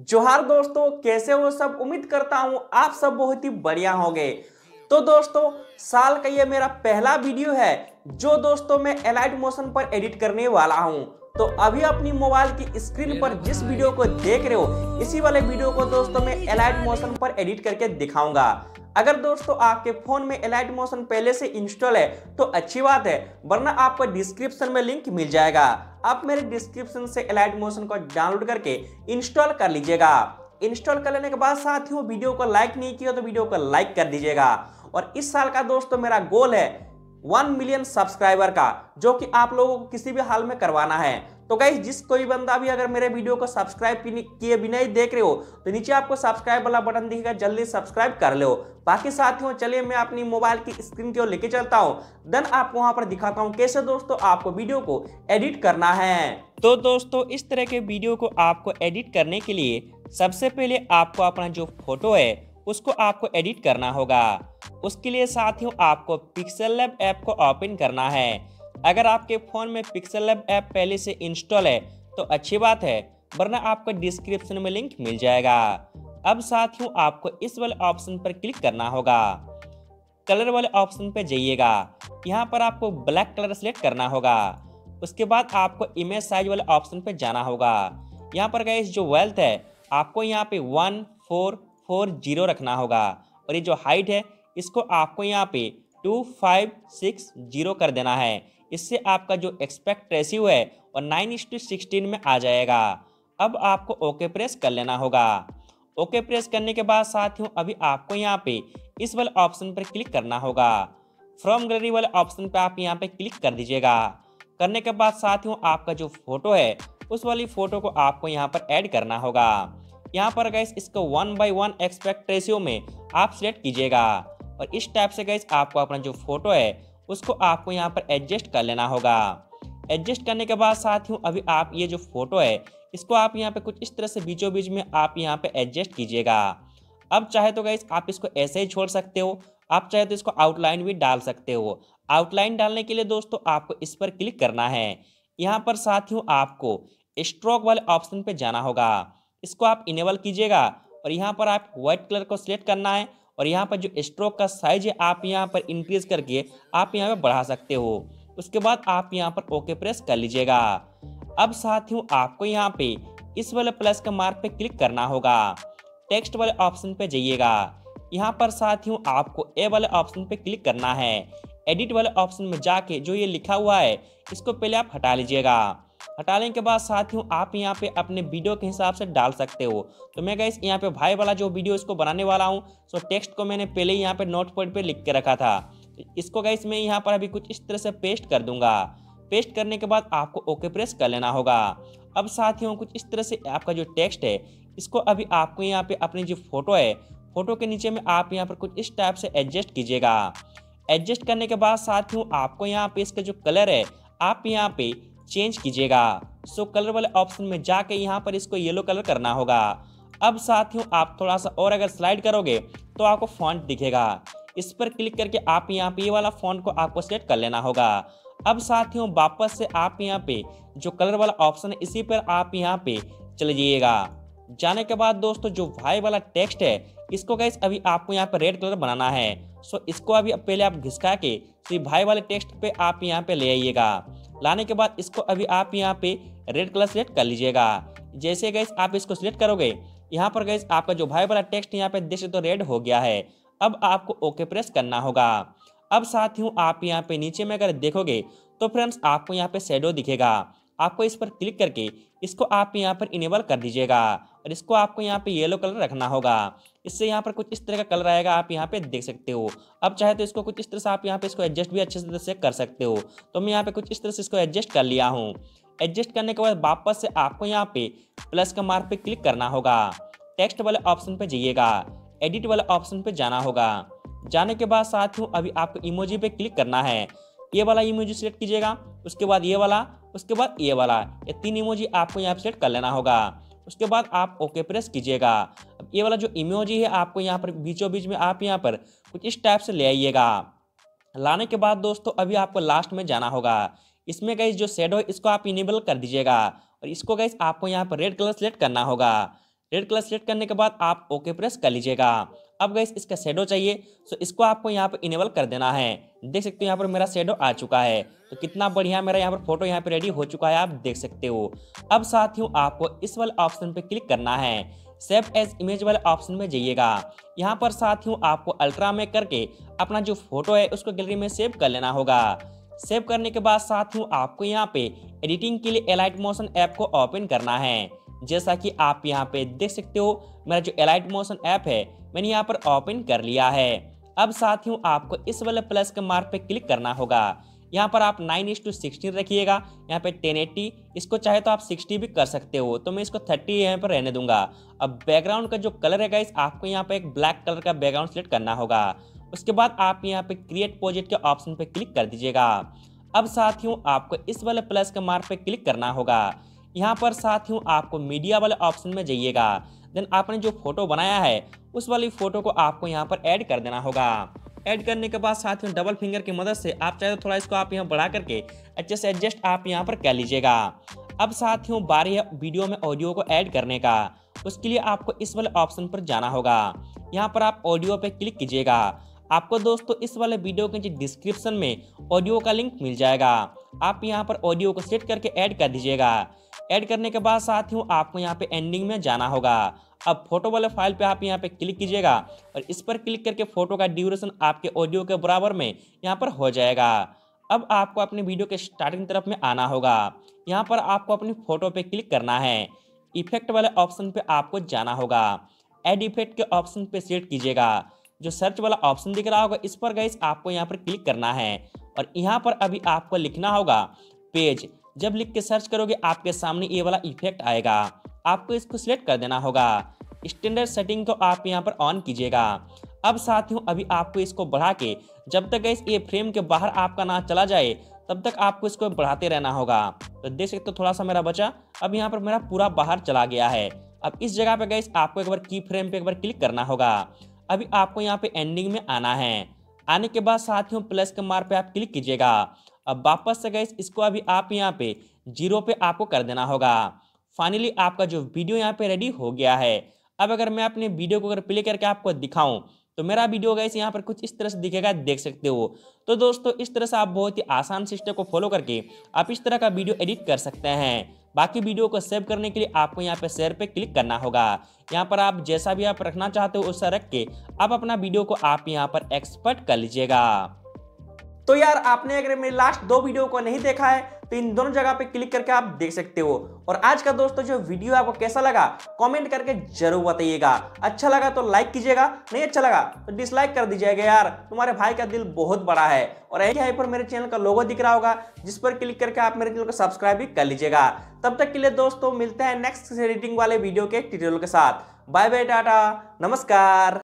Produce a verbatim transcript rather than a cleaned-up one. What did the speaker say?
जोहार दोस्तों, कैसे हो सब। उम्मीद करता हूँ आप सब बहुत ही बढ़िया होंगे। तो दोस्तों, साल का ये मेरा पहला वीडियो है जो दोस्तों मैं एलाइट मोशन पर एडिट करने वाला हूँ। तो अभी अपनी मोबाइल की स्क्रीन पर जिस वीडियो को देख रहे हो, इसी वाले वीडियो को दोस्तों मैं एलाइट मोशन पर एडिट करके दिखाऊंगा। अगर दोस्तों आपके फोन में एलाइट मोशन पहले से इंस्टॉल है तो अच्छी बात है, वरना आपको डिस्क्रिप्शन में लिंक मिल जाएगा। आप मेरे डिस्क्रिप्शन से एलाइट मोशन को डाउनलोड करके इंस्टॉल कर लीजिएगा। इंस्टॉल कर लेने के बाद साथियों, वीडियो को लाइक नहीं किया तो वीडियो को लाइक कर दीजिएगा। और इस साल का दोस्तों मेरा गोल है वन मिलियन सब्सक्राइबर का, जो कि आप लोगों को किसी भी हाल में करवाना है। तो गाइस, जिस कोई बंदा भी अगर मेरे वीडियो को सब्सक्राइब किए बिना ही देख रहे हो तो नीचे आपको सब्सक्राइब वाला बटन दिखेगा, जल्दी सब्सक्राइब कर लो। बाकी साथियों चलिए मैं अपनी मोबाइल की स्क्रीन की ओर लेके चलता हूं, देन आपको वहां पर दिखाता हूं कैसे दोस्तों आपको वीडियो को एडिट करना है। तो दोस्तों, इस तरह के वीडियो को आपको एडिट करने के लिए सबसे पहले आपको अपना जो फोटो है उसको आपको एडिट करना होगा। उसके लिए साथियों आपको पिक्सेल लैब ऐप को ओपन करना है। अगर आपके फ़ोन में पिक्सेल लैब ऐप पहले से इंस्टॉल है तो अच्छी बात है, वरना आपको डिस्क्रिप्शन में लिंक मिल जाएगा। अब साथियों आपको इस वाले ऑप्शन पर क्लिक करना होगा, कलर वाले ऑप्शन पर जाइएगा। यहाँ पर आपको ब्लैक कलर सेलेक्ट करना होगा। उसके बाद आपको इमेज साइज वाले ऑप्शन पर जाना होगा। यहाँ पर गाइस जो वेल्थ है आपको यहाँ पे वन फोर फोर जीरो रखना होगा, और ये जो हाइट है इसको आपको यहाँ पे टू फाइव सिक्स जीरो कर देना है। इससे आपका जो एक्सपेक्ट रेशियो है और नाइन इस टू सिक्सटीन में आ जाएगा। अब आपको ओके प्रेस कर लेना होगा। ओके प्रेस करने के बाद साथियों अभी आपको यहाँ पे इस वाले ऑप्शन पर क्लिक करना होगा। फ्रॉम गैलरी वाले ऑप्शन पर आप यहाँ पे क्लिक कर दीजिएगा। करने के बाद साथियों आपका जो फोटो है उस वाली फ़ोटो को आपको यहाँ पर ऐड करना होगा। यहाँ पर गाइस इसको one by one aspect ratio में आप सेलेक्ट कीजिएगा, और इस टाइप से गाइस आपको अपना जो फोटो है उसको आपको यहाँ पर एडजस्ट कर लेना होगा। एडजस्ट करने के बाद साथियों अभी आप ये जो फोटो है इसको आप यहाँ पे कुछ इस तरह से बीचों बीच में आप यहाँ पे एडजस्ट कीजिएगा। अब चाहे तो गाइस आप इसको ऐसे ही छोड़ सकते हो, आप चाहे तो इसको आउटलाइन भी डाल सकते हो। आउटलाइन डालने के लिए दोस्तों आपको इस पर क्लिक करना है। यहाँ पर साथियों आपको स्ट्रोक वाले ऑप्शन पर जाना होगा, इसको आप इनेबल कीजिएगा, और यहाँ पर आप व्हाइट कलर को सिलेक्ट करना है, और यहाँ पर जो स्ट्रोक का साइज है आप यहाँ पर इंक्रीज करके आप यहाँ पर बढ़ा सकते हो। उसके बाद आप यहाँ पर ओके प्रेस कर लीजिएगा। अब साथियों आपको यहाँ पे इस वाले प्लस के मार्क पे क्लिक करना होगा। टेक्स्ट वाले ऑप्शन पे जाइएगा। यहाँ पर साथियों आपको ए वाले ऑप्शन पे क्लिक करना है। एडिट वाले ऑप्शन में जाके जो ये लिखा हुआ है इसको पहले आप हटा लीजिएगा। हटाने के बाद साथियों आप यहाँ पे अपने वीडियो के हिसाब से डाल सकते हो। तो मैं गाइस यहाँ पे भाई वाला जो वीडियो इसको बनाने वाला हूँ, सो टेक्स्ट को मैंने पहले यहाँ पे नोट पॉइंट पे लिख के रखा था। इसको गाइस मैं यहाँ पर अभी कुछ इस तरह से पेस्ट कर दूंगा। पेस्ट करने के बाद आपको ओके प्रेस कर लेना होगा। अब साथियों कुछ इस तरह से आपका जो टेक्स्ट है इसको अभी आपको यहाँ पे अपनी जो फोटो है फोटो के नीचे में आप यहाँ पर कुछ इस टाइप से एडजस्ट कीजिएगा। एडजस्ट करने के बाद साथियों आपको यहाँ पे इसका जो कलर है आप यहाँ पे चेंज कीजिएगा। सो कलर वाले ऑप्शन में जाके यहाँ पर इसको येलो कलर करना होगा। अब साथियों आप थोड़ा सा और अगर स्लाइड करोगे तो आपको फॉन्ट दिखेगा, इस पर क्लिक करके आप यहाँ पे ये वाला फॉन्ट को आपको सेलेक्ट कर लेना होगा। अब साथियों वापस से आप यहाँ पे जो कलर वाला ऑप्शन है इसी पर आप यहाँ पे चले जाइएगा। जाने के बाद दोस्तों जो वाई वाला टेक्स्ट है इसको गाइस अभी आपको यहाँ पर रेड कलर बनाना है। सो इसको अभी पहले आप घिसका के तो वाई वाले टेक्स्ट पे आप यहाँ पे ले आइएगा। लाने के बाद इसको अभी आप यहाँ पे रेड कलर सेलेक्ट कर लीजिएगा। जैसे गाइस आप इसको सिलेक्ट करोगे यहाँ पर गाइस आपका जो भाई वाला टेक्स्ट यहाँ पे देख तो रेड हो गया है। अब आपको ओके प्रेस करना होगा। अब साथियों आप यहाँ पे नीचे में अगर देखोगे तो फ्रेंड्स आपको यहाँ पे शैडो दिखेगा। आपको इस पर क्लिक करके इसको आप यहाँ पर इनेबल कर दीजिएगा, और इसको आपको यहाँ पे येलो कलर रखना होगा। इससे यहाँ पर कुछ इस तरह का कलर आएगा, आप यहाँ पे देख सकते हो। अब चाहे तो इसको कुछ इस तरह से आप यहाँ पे इसको एडजस्ट भी अच्छे से कर सकते हो। तो मैं यहाँ पे कुछ इस तरह से इसको एडजस्ट कर लिया हूँ। एडजस्ट करने के बाद वापस से आपको यहाँ पे प्लस का मार्क पे क्लिक करना होगा। टेक्स्ट वाले ऑप्शन पे जाइएगा, एडिट वाले ऑप्शन पे जाना होगा। जाने के बाद साथियों अभी आपको इमोजी पे क्लिक करना है। ये वाला इमोजी सेलेक्ट कीजिएगा, उसके बाद ये वाला, उसके बाद ये वाला, ये तीन इमोजी आपको यहाँ पे सेलेक्ट कर लेना होगा। उसके बाद आप ओके प्रेस कीजिएगा। अब ये वाला जो इमोजी है आपको यहाँ पर बीचों बीच में आप यहाँ पर कुछ इस टाइप से ले आइएगा। लाने के बाद दोस्तों अभी आपको लास्ट में जाना होगा। इसमें गाइस जो शैडो है इसको आप इनेबल कर दीजिएगा, और इसको गाइस आपको यहाँ पर रेड कलर सेलेक्ट करना होगा। रेड कलर सेलेक्ट करने के बाद आप ओके प्रेस कर लीजिएगा। अब गाइस इसका शेडो चाहिए, सो इसको आपको यहाँ पर इनेबल कर देना है। देख सकते हो यहाँ पर मेरा शेडो आ चुका है, तो कितना बढ़िया मेरा यहाँ पर फोटो यहाँ पर रेडी हो चुका है, आप देख सकते हो। अब साथियों आपको इस वाले ऑप्शन पे क्लिक करना है, सेव एज इमेज वाले ऑप्शन में जाइएगा। यहाँ पर साथियों आपको अल्ट्रा में करके अपना जो फोटो है उसको गैलरी में सेव कर लेना होगा। सेव करने के बाद साथियों आपको यहाँ पे एडिटिंग के लिए एलाइट मोशन ऐप को ओपन करना है। जैसा कि आप यहाँ पे देख सकते हो मेरा जो एलाइट मोशन ऐप है मैंने यहाँ पर ओपन कर लिया है। अब साथियों आपको इस वाले प्लस के मार्क पे क्लिक करना होगा। यहाँ पर आप नाइन इस टू सिक्सटीन रखिएगा, यहाँ पे टेन एटी, इसको चाहे तो आप सिक्सटी भी कर सकते हो, तो मैं इसको थर्टी यहाँ पर रहने दूंगा। अब बैकग्राउंड का जो कलर है गाइस आपको यहाँ पे एक ब्लैक कलर का बैकग्राउंड सेलेक्ट करना होगा। उसके बाद आप यहाँ पे क्रिएट प्रोजेक्ट के ऑप्शन पे क्लिक कर दीजिएगा। अब साथियों आपको इस वाले प्लस के मार्क पे क्लिक करना होगा। यहाँ पर साथियों आपको मीडिया वाले ऑप्शन में जाइएगा, देन आपने जो फोटो बनाया है उस वाली फोटो को आपको यहाँ पर ऐड कर देना होगा। ऐड करने के बाद साथियों डबल फिंगर की मदद से आप चाहे तो थोड़ा इसको आप यहाँ बढ़ा करके अच्छे से एडजस्ट आप यहाँ पर कर लीजिएगा। अब साथियों बारी है वीडियो में ऑडियो को ऐड करने का, उसके लिए आपको इस वाले ऑप्शन पर जाना होगा। यहाँ पर आप ऑडियो पर क्लिक कीजिएगा। आपको दोस्तों इस वाले वीडियो के डिस्क्रिप्शन में ऑडियो का लिंक मिल जाएगा, आप यहाँ पर ऑडियो को सेट करके ऐड कर दीजिएगा। ऐड करने के बाद साथियों आपको यहाँ पे एंडिंग में जाना होगा। अब फोटो वाले फाइल पे आप यहाँ पे क्लिक कीजिएगा और इस पर क्लिक करके फोटो का ड्यूरेशन आपके ऑडियो के बराबर में यहाँ पर हो जाएगा। अब आपको अपने वीडियो के स्टार्टिंग तरफ में आना होगा। यहाँ पर आपको अपनी फोटो पे क्लिक करना है, इफेक्ट वाले ऑप्शन पे आपको जाना होगा, एड इफेक्ट के ऑप्शन पे सेट कीजिएगा। जो सर्च वाला ऑप्शन दिख रहा होगा इस पर गाइस आपको यहाँ पर क्लिक करना है और यहाँ पर अभी आपको लिखना होगा पेज। जब लिख के सर्च करोगे आपके सामने ये वाला इफेक्ट आएगा, आपको इसको सिलेक्ट कर देना होगा। स्टैंडर्ड सेटिंग को आप यहाँ पर ऑन कीजिएगा। अब साथियों अभी आपको इसको बढ़ा के जब तक गाइस ये फ्रेम के बाहर आपका ना चला जाए तब तक आपको इसको बढ़ाते रहना होगा। तो देख सकते हो थोड़ा सा मेरा बचा, अब यहाँ पर मेरा पूरा बाहर चला गया है। अब इस जगह पर गाइस आपको एक बार की फ्रेम पे एक बार क्लिक करना होगा। अभी आपको यहाँ पे एंडिंग में आना है। आने के बाद साथियों प्लस के मार्क पे आप क्लिक कीजिएगा। अब वापस से गाइस इसको अभी आप यहाँ पे जीरो पे आपको कर देना होगा। फाइनली आपका जो वीडियो यहाँ पे रेडी हो गया है। अब अगर मैं अपने वीडियो को अगर प्ले करके आपको दिखाऊं तो मेरा वीडियो गाइस यहाँ पर कुछ इस तरह से दिखेगा, देख सकते हो। तो दोस्तों इस तरह से आप बहुत ही आसान सिस्टम को फॉलो करके आप इस तरह का वीडियो एडिट कर सकते हैं। बाकी वीडियो को सेव करने के लिए आपको यहाँ पे शेयर पे क्लिक करना होगा। यहाँ पर आप जैसा भी आप रखना चाहते हो उससे रख के आप अपना वीडियो को आप यहाँ पर एक्सपर्ट कर लीजिएगा। तो यार आपने अगर मेरे लास्ट दो वीडियो को नहीं देखा है तो इन दोनों जगह पे क्लिक करके आप देख सकते हो। और आज का दोस्तों जो वीडियो आपको कैसा लगा कमेंट करके जरूर बताइएगा। अच्छा लगा तो लाइक कीजिएगा, नहीं अच्छा लगा तो डिसलाइक कर दीजिएगा। यार तुम्हारे भाई का दिल बहुत बड़ा है। और यहीं पर मेरे चैनल का लोगो दिख रहा होगा जिस पर क्लिक करके आप मेरे चैनल को सब्सक्राइब भी कर लीजिएगा। तब तक के लिए दोस्तों मिलते हैं नेक्स्ट एडिटिंग वाले वीडियो के ट्यूटोरियल के साथ। बाय बाय, टाटा, नमस्कार।